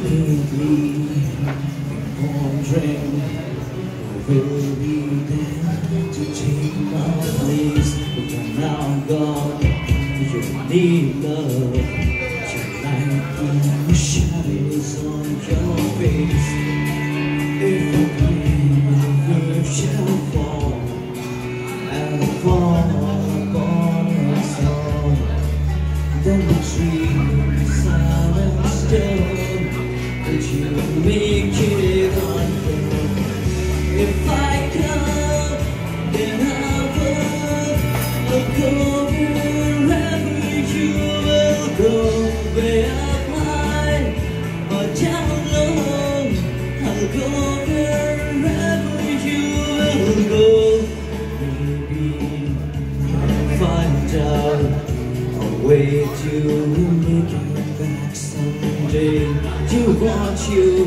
Lately, wondering will be there to take my place. But I'm now gone. You need love tonight when the shadows on your face. If I can, my fear shall fall and fall upon us all. Then the tree is silent still. Would you make it unfair? If I come, then I will go wherever you will go. Way up high or down low, I'll go wherever you will go. Maybe I'll find out a way to make it back someday. To watch you,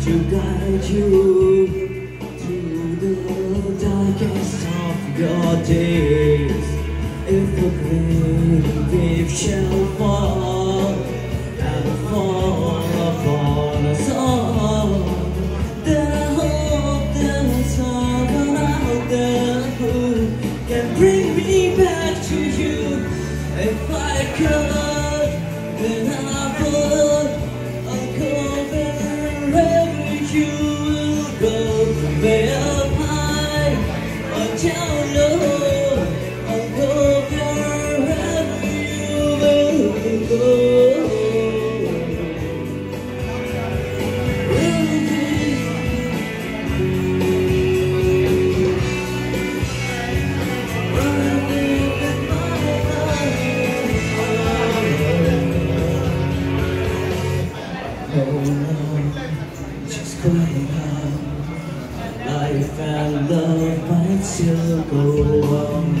to guide you through the darkest of your days. If a great wave shall fall and fall upon us all, then I hope there's someone out there who can bring me back to you. If I could, then I would. Way up high or down low, I'll go wherever you will go. Oh, just crying out. Life and love might still go on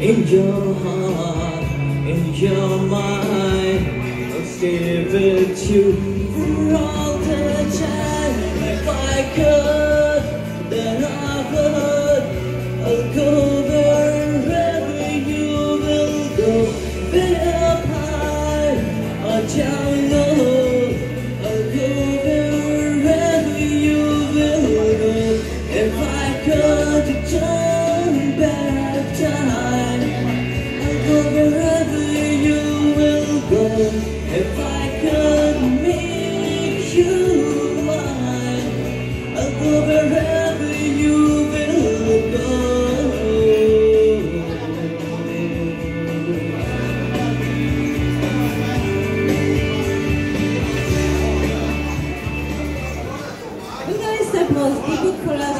in your heart, in your mind. I'll stay with you for all the time. If I could, then I would. I'll go wherever you will go. Be up high or down low. If I could make you mine, I'll go wherever you will go. You guys, that was good for us.